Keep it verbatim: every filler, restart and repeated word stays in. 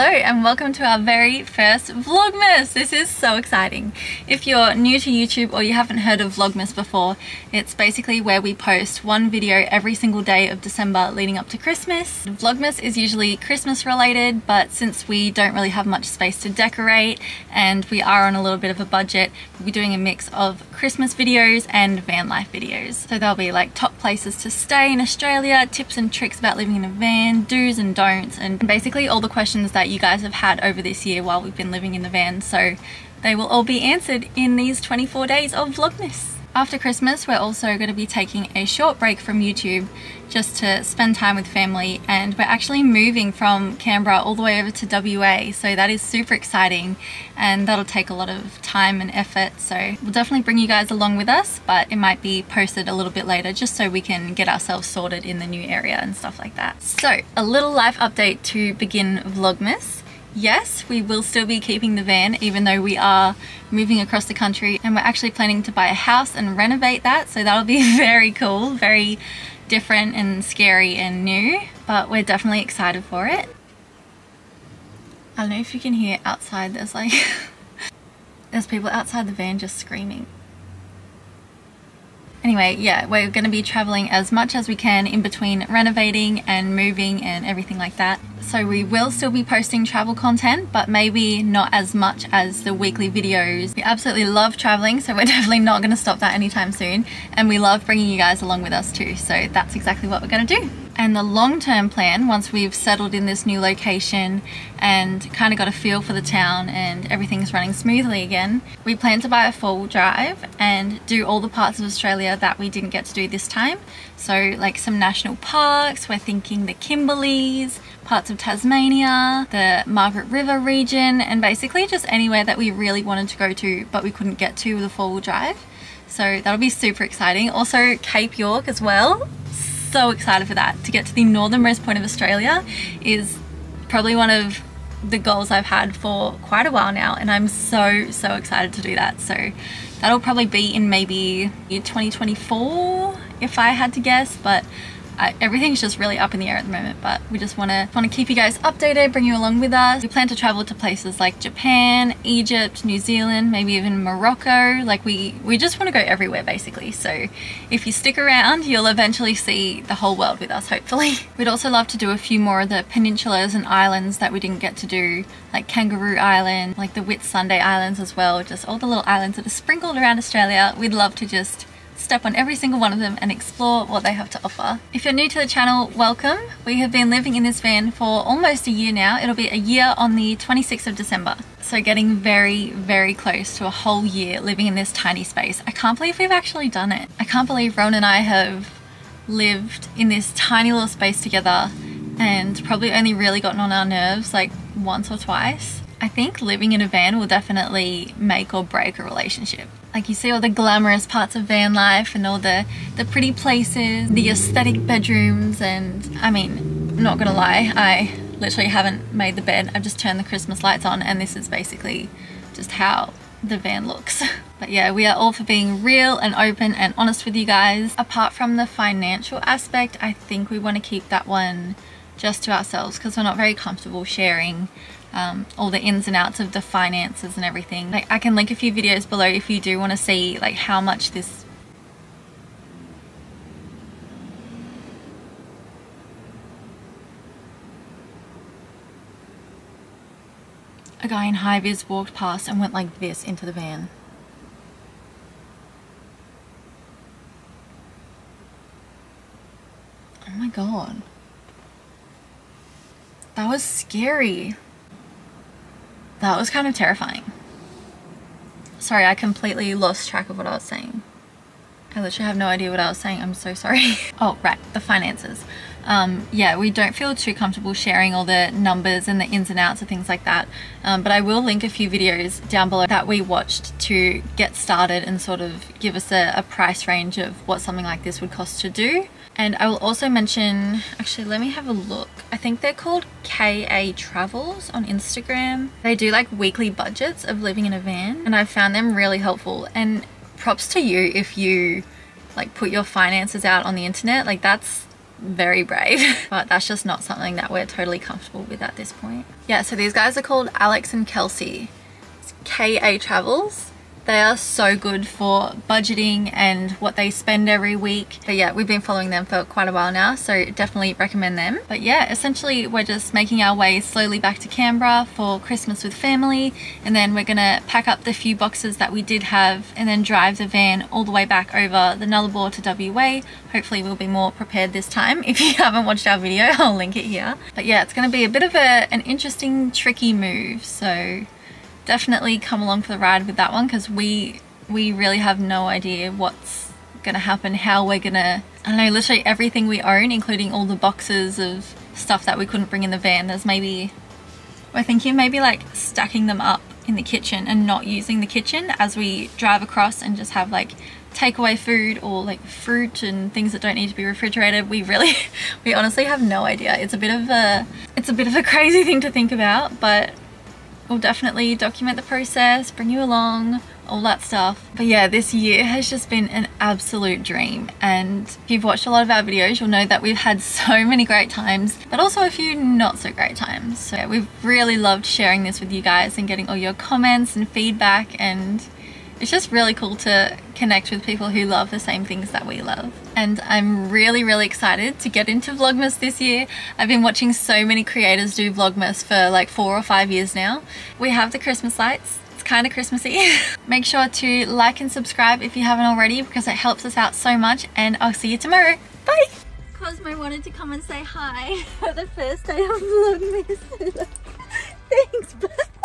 Hello and welcome to our very first Vlogmas! This is so exciting! If you're new to YouTube or you haven't heard of Vlogmas before, it's basically where we post one video every single day of December leading up to Christmas. Vlogmas is usually Christmas related, but since we don't really have much space to decorate and we are on a little bit of a budget, we'll be doing a mix of Christmas videos and van life videos. So there'll be like top places to stay in Australia, tips and tricks about living in a van, do's and don'ts, and basically all the questions that you guys have had over this year while we've been living in the van, so they will all be answered in these twenty-four days of Vlogmas. After Christmas we're also going to be taking a short break from YouTube just to spend time with family, and we're actually moving from Canberra all the way over to W A, so that is super exciting and that'll take a lot of time and effort, so we'll definitely bring you guys along with us, but it might be posted a little bit later just so we can get ourselves sorted in the new area and stuff like that. So a little life update to begin Vlogmas. Yes, we will still be keeping the van even though we are moving across the country, and we're actually planning to buy a house and renovate that, so that'll be very cool, very different and scary and new, but we're definitely excited for it. I don't know if you can hear outside, there's like there's people outside the van just screaming. Anyway, yeah, we're going to be traveling as much as we can in between renovating and moving and everything like that. So we will still be posting travel content, but maybe not as much as the weekly videos. We absolutely love traveling, so we're definitely not going to stop that anytime soon. And we love bringing you guys along with us too, so that's exactly what we're going to do. And the long-term plan, once we've settled in this new location and kind of got a feel for the town and everything's running smoothly again, we plan to buy a four-wheel drive and do all the parts of Australia that we didn't get to do this time. So like some national parks, we're thinking the Kimberleys, parts of Tasmania, the Margaret River region, and basically just anywhere that we really wanted to go to but we couldn't get to with a four-wheel drive. So that'll be super exciting. Also Cape York as well. So excited for that. To get to the northernmost point of Australia is probably one of the goals I've had for quite a while now, and I'm so so excited to do that, so that'll probably be in maybe twenty twenty-four if I had to guess, but I, everything's just really up in the air at the moment, but we just want to want to keep you guys updated, bring you along with us. We plan to travel to places like Japan, Egypt, New Zealand, maybe even Morocco. Like we we just want to go everywhere basically, so if you stick around you'll eventually see the whole world with us, hopefully. We'd also love to do a few more of the peninsulas and islands that we didn't get to do, like Kangaroo Island, like the Whitsunday Islands as well, just all the little islands that are sprinkled around Australia. We'd love to just step on every single one of them and explore what they have to offer. If you're new to the channel, welcome. We have been living in this van for almost a year now. It'll be a year on the twenty-sixth of December. So getting very, very close to a whole year living in this tiny space. I can't believe we've actually done it. I can't believe Ron and I have lived in this tiny little space together and probably only really gotten on our nerves like once or twice. I think living in a van will definitely make or break a relationship. Like you see all the glamorous parts of van life and all the, the pretty places, the aesthetic bedrooms, and I mean, I'm not gonna lie, I literally haven't made the bed. I've just turned the Christmas lights on and this is basically just how the van looks. But yeah, we are all for being real and open and honest with you guys. Apart from the financial aspect, I think we want to keep that one just to ourselves because we're not very comfortable sharing Um, all the ins and outs of the finances and everything. Like, I can link a few videos below if you do want to see like how much this a guy in high-vis walked past and went like this into the van. Oh my god, that was scary. That was kind of terrifying. Sorry, I completely lost track of what I was saying. I literally have no idea what I was saying. I'm so sorry. Oh, right, the finances. Um, yeah, we don't feel too comfortable sharing all the numbers and the ins and outs and things like that. Um, but I will link a few videos down below that we watched to get started and sort of give us a, a price range of what something like this would cost to do. And I will also mention, actually let me have a look, I think they're called K A Travels on Instagram. They do like weekly budgets of living in a van and I found them really helpful, and props to you if you like put your finances out on the internet. Like that's very brave, but that's just not something that we're totally comfortable with at this point. Yeah, so these guys are called Alex and Kelsey. It's K A Travels. They are so good for budgeting and what they spend every week. But yeah, we've been following them for quite a while now, so definitely recommend them. But yeah, essentially we're just making our way slowly back to Canberra for Christmas with family, and then we're gonna pack up the few boxes that we did have and then drive the van all the way back over the Nullarbor to W A. Hopefully we'll be more prepared this time. If you haven't watched our video, I'll link it here. But yeah, it's gonna be a bit of a, an interesting, tricky move, so definitely come along for the ride with that one, because we we really have no idea what's gonna happen, how we're gonna, I don't know, literally everything we own, including all the boxes of stuff that we couldn't bring in the van. There's maybe, we're thinking maybe like stacking them up in the kitchen and not using the kitchen as we drive across, and just have like takeaway food or like fruit and things that don't need to be refrigerated. We really we honestly have no idea. It's a bit of a it's a bit of a crazy thing to think about, but we'll definitely document the process, bring you along, all that stuff. But yeah, this year has just been an absolute dream, and if you've watched a lot of our videos, you'll know that we've had so many great times, but also a few not so great times. So yeah, we've really loved sharing this with you guys and getting all your comments and feedback, and it's just really cool to connect with people who love the same things that we love. And I'm really, really excited to get into Vlogmas this year. I've been watching so many creators do Vlogmas for like four or five years now. We have the Christmas lights. It's kind of Christmassy. Make sure to like and subscribe if you haven't already, because it helps us out so much, and I'll see you tomorrow. Bye! Cosmo wanted to come and say hi for the first day of Vlogmas. Thanks, bye!